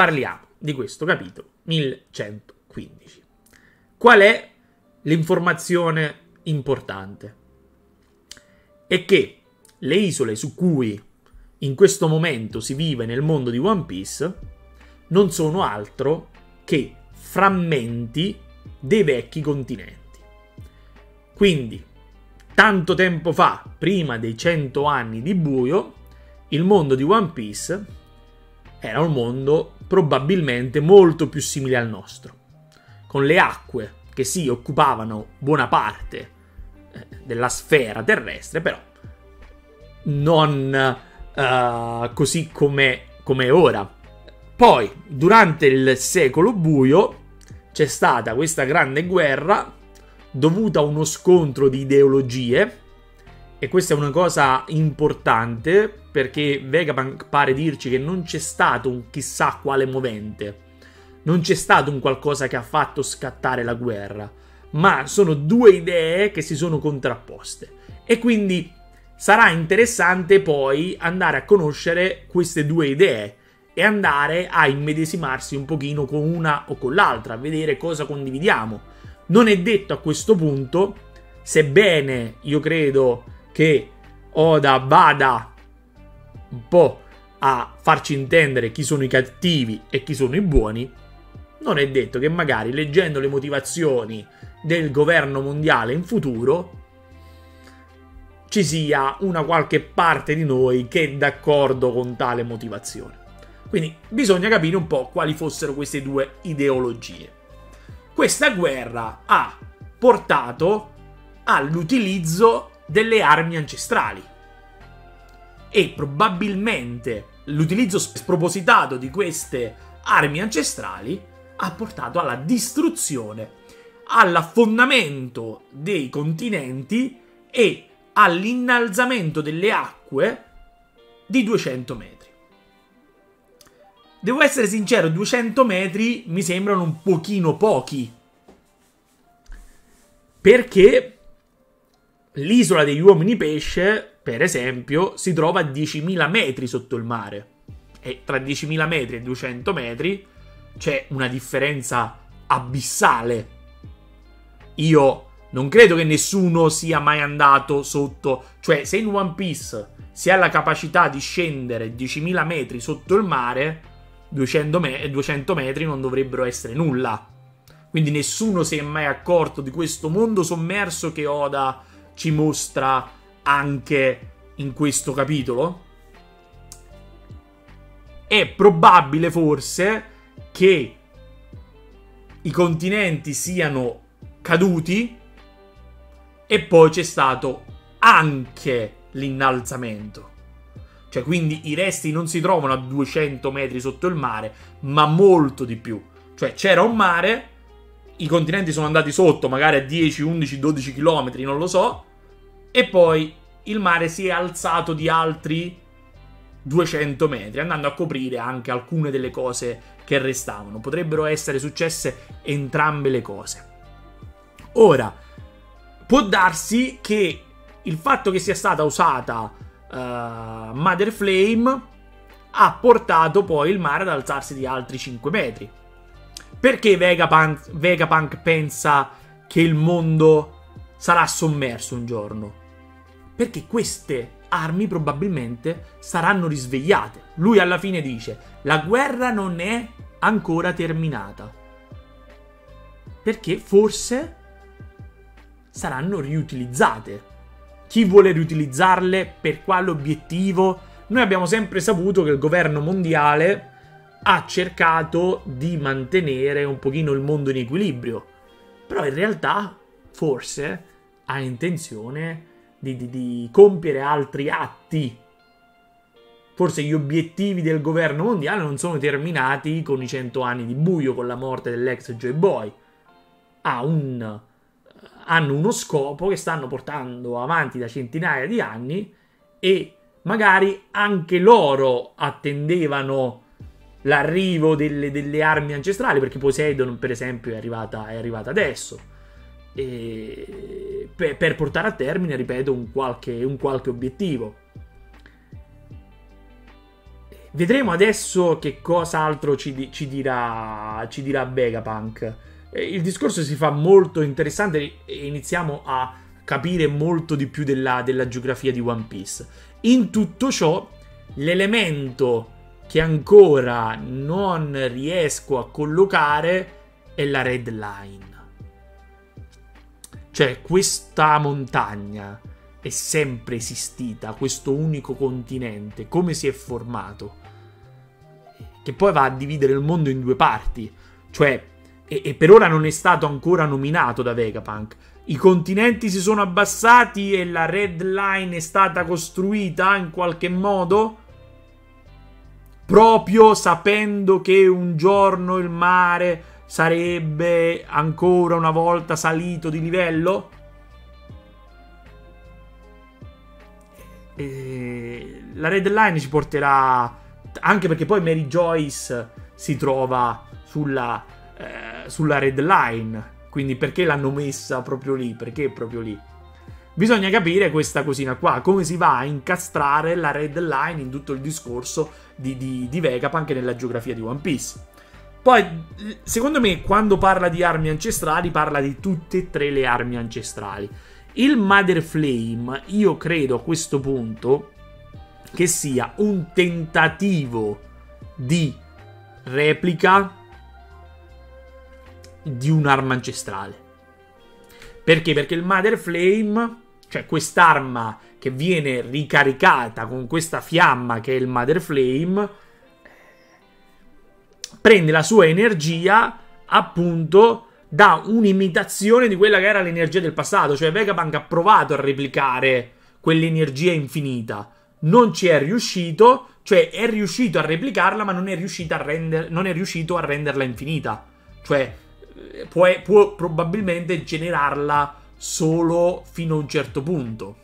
parliamo di questo capitolo 1115. Qual è l'informazione importante? È che le isole su cui in questo momento si vive nel mondo di One Piece non sono altro che frammenti dei vecchi continenti. Quindi, tanto tempo fa, prima dei 100 anni di buio, il mondo di One Piece era un mondo probabilmente molto più simile al nostro, con le acque che sì, occupavano buona parte della sfera terrestre, però non così come ora. Poi, durante il secolo buio, c'è stata questa grande guerra dovuta a uno scontro di ideologie, e questa è una cosa importante perché Vegapunk pare dirci che non c'è stato un chissà quale movente, non c'è stato un qualcosa che ha fatto scattare la guerra, ma sono due idee che si sono contrapposte, e quindi sarà interessante poi andare a conoscere queste due idee e andare a immedesimarsi un pochino con una o con l'altra, a vedere cosa condividiamo. Non è detto a questo punto, sebbene io credo che Oda vada un po' a farci intendere chi sono i cattivi e chi sono i buoni, non è detto che magari leggendo le motivazioni del governo mondiale in futuro ci sia una qualche parte di noi che è d'accordo con tale motivazione. Quindi bisogna capire un po' quali fossero queste due ideologie. Questa guerra ha portato all'utilizzo delle armi ancestrali e probabilmente l'utilizzo spropositato di queste armi ancestrali ha portato alla distruzione, all'affondamento dei continenti e all'innalzamento delle acque di 200 metri. Devo essere sincero, 200 metri mi sembrano un pochino pochi, perché l'isola degli uomini pesce, per esempio, si trova a 10.000 metri sotto il mare, e tra 10.000 metri e 200 metri c'è una differenza abissale. Io non credo che nessuno sia mai andato sotto, cioè se in One Piece si ha la capacità di scendere 10.000 metri sotto il mare, 200 metri non dovrebbero essere nulla. Quindi nessuno si è mai accorto di questo mondo sommerso che Oda ci mostra anche in questo capitolo. È probabile forse che i continenti siano caduti e poi c'è stato anche l'innalzamento. Cioè, quindi i resti non si trovano a 200 metri sotto il mare, ma molto di più. Cioè, c'era un mare, i continenti sono andati sotto, magari a 10, 11, 12 chilometri, non lo so, e poi il mare si è alzato di altri 200 metri, andando a coprire anche alcune delle cose che restavano. Potrebbero essere successe entrambe le cose. Ora, può darsi che il fatto che sia stata usata Mother Flame ha portato poi il mare ad alzarsi di altri 5 metri. Perché Vegapunk pensa che il mondo sarà sommerso un giorno? Perché queste armi probabilmente saranno risvegliate. Lui alla fine dice: la guerra non è ancora terminata, perché forse saranno riutilizzate. Chi vuole riutilizzarle? Per quale obiettivo? Noi abbiamo sempre saputo che il governo mondiale ha cercato di mantenere un pochino il mondo in equilibrio, però in realtà forse ha intenzione di compiere altri atti. Forse gli obiettivi del governo mondiale non sono terminati con i 100 anni di buio, con la morte dell'ex Joy Boy. Hanno uno scopo che stanno portando avanti da centinaia di anni, e magari anche loro attendevano l'arrivo delle armi ancestrali, perché Poseidon, per esempio, è arrivata adesso, e per portare a termine, ripeto, un qualche obiettivo. Vedremo adesso che cosa altro ci dirà Vegapunk. Il discorso si fa molto interessante e iniziamo a capire molto di più della geografia di One Piece. In tutto ciò, l'elemento che ancora non riesco a collocare è la Red Line. Cioè, questa montagna è sempre esistita, questo unico continente, come si è formato, che poi va a dividere il mondo in due parti, cioè, e per ora non è stato ancora nominato da Vegapunk. I continenti si sono abbassati e la Red Line è stata costruita in qualche modo, proprio sapendo che un giorno il mare sarebbe ancora una volta salito di livello. La Red Line ci porterà, anche perché poi Mary Joyce si trova sulla Red Line, quindi perché l'hanno messa proprio lì, perché proprio lì. Bisogna capire questa cosina qua, come si va a incastrare la Red Line in tutto il discorso di Vegapunk, anche nella geografia di One Piece. Poi, secondo me, quando parla di armi ancestrali, parla di tutte e tre le armi ancestrali. Il Mother Flame, io credo a questo punto che sia un tentativo di replica di un'arma ancestrale. Perché? Perché il Mother Flame, cioè quest'arma che viene ricaricata con questa fiamma che è il Mother Flame, prende la sua energia appunto da un'imitazione di quella che era l'energia del passato. Cioè Vegapunk ha provato a replicare quell'energia infinita, non ci è riuscito, cioè è riuscito a replicarla ma non è riuscito a renderla infinita. Cioè può probabilmente generarla solo fino a un certo punto.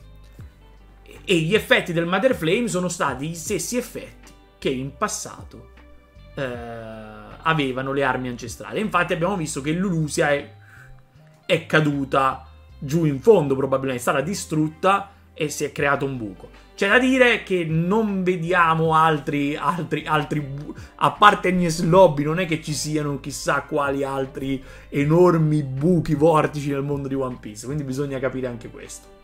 E gli effetti del Mother Flame sono stati gli stessi effetti che in passato avevano le armi ancestrali. Infatti abbiamo visto che Lulusia è caduta giù in fondo, probabilmente è stata distrutta e si è creato un buco. C'è da dire che non vediamo altri a parte Agnes Lobby, non è che ci siano chissà quali altri enormi buchi, vortici nel mondo di One Piece, quindi bisogna capire anche questo.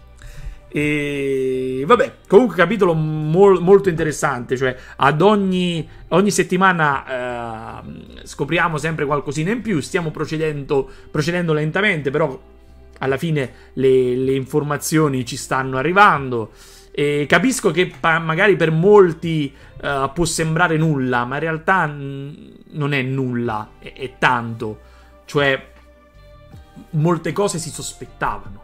E vabbè, comunque capitolo molto interessante, cioè ad ogni settimana scopriamo sempre qualcosina in più, stiamo procedendo lentamente, però alla fine le informazioni ci stanno arrivando. E capisco che magari per molti può sembrare nulla, ma in realtà non è nulla, è tanto, cioè molte cose si sospettavano,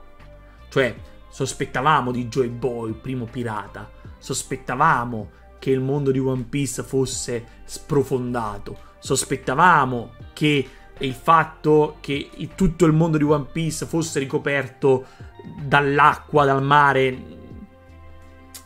cioè sospettavamo di Joy Boy, il primo pirata, sospettavamo che il mondo di One Piece fosse sprofondato, sospettavamo che il fatto che tutto il mondo di One Piece fosse ricoperto dall'acqua, dal mare,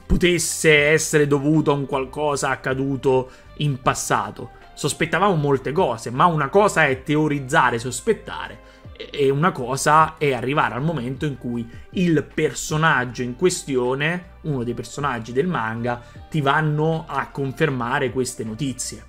potesse essere dovuto a un qualcosa accaduto in passato. Sospettavamo molte cose, ma una cosa è teorizzare, sospettare, e una cosa è arrivare al momento in cui il personaggio in questione, uno dei personaggi del manga, ti vanno a confermare queste notizie.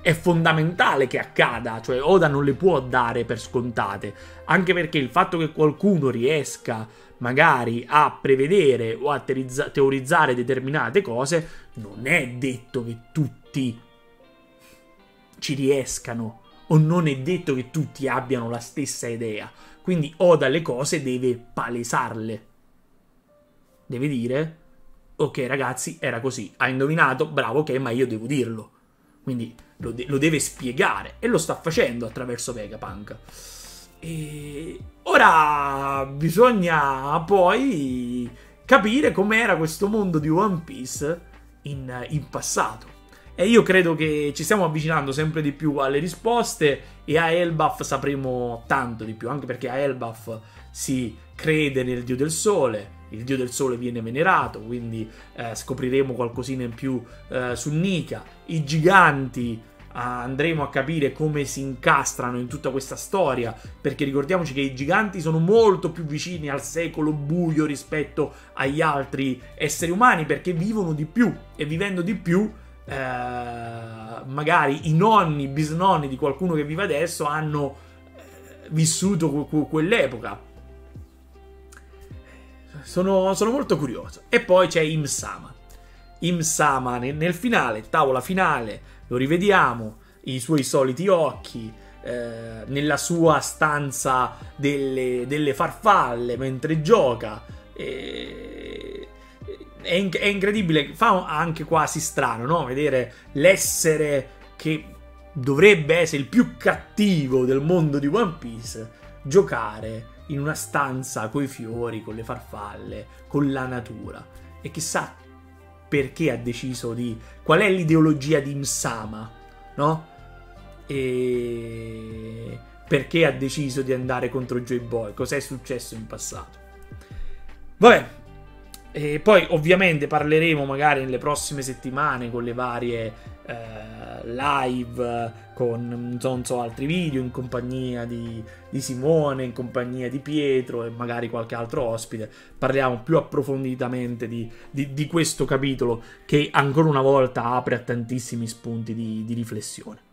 È fondamentale che accada, cioè Oda non le può dare per scontate, anche perché il fatto che qualcuno riesca magari a prevedere o a teorizzare determinate cose, non è detto che tutti ci riescano, o non è detto che tutti abbiano la stessa idea. Quindi Oda le cose deve palesarle, deve dire ok ragazzi era così, hai indovinato, bravo, ok, ma io devo dirlo. Quindi lo deve spiegare e lo sta facendo attraverso Vegapunk. E ora bisogna poi capire com'era questo mondo di One Piece in passato. E io credo che ci stiamo avvicinando sempre di più alle risposte, e a Elbaf sapremo tanto di più, anche perché a Elbaf si crede nel dio del sole, il dio del sole viene venerato, quindi scopriremo qualcosina in più su Nika, i giganti, andremo a capire come si incastrano in tutta questa storia, perché ricordiamoci che i giganti sono molto più vicini al secolo buio rispetto agli altri esseri umani, perché vivono di più, e vivendo di più magari i nonni, i bisnonni di qualcuno che vive adesso hanno vissuto quell'epoca. Sono molto curioso. E poi c'è Im-sama. Im-sama nel finale, tavola finale, lo rivediamo, i suoi soliti occhi, nella sua stanza delle farfalle mentre gioca. È incredibile, fa anche quasi strano, no? Vedere l'essere che dovrebbe essere il più cattivo del mondo di One Piece giocare in una stanza coi fiori, con le farfalle, con la natura. E chissà perché ha deciso di... qual è l'ideologia di Im-sama, no? E perché ha deciso di andare contro Joy Boy? Cos'è successo in passato? Vabbè. E poi ovviamente parleremo magari nelle prossime settimane con le varie live, con altri video in compagnia di Simone, in compagnia di Pietro e magari qualche altro ospite. Parliamo più approfonditamente di questo capitolo che ancora una volta apre a tantissimi spunti di riflessione.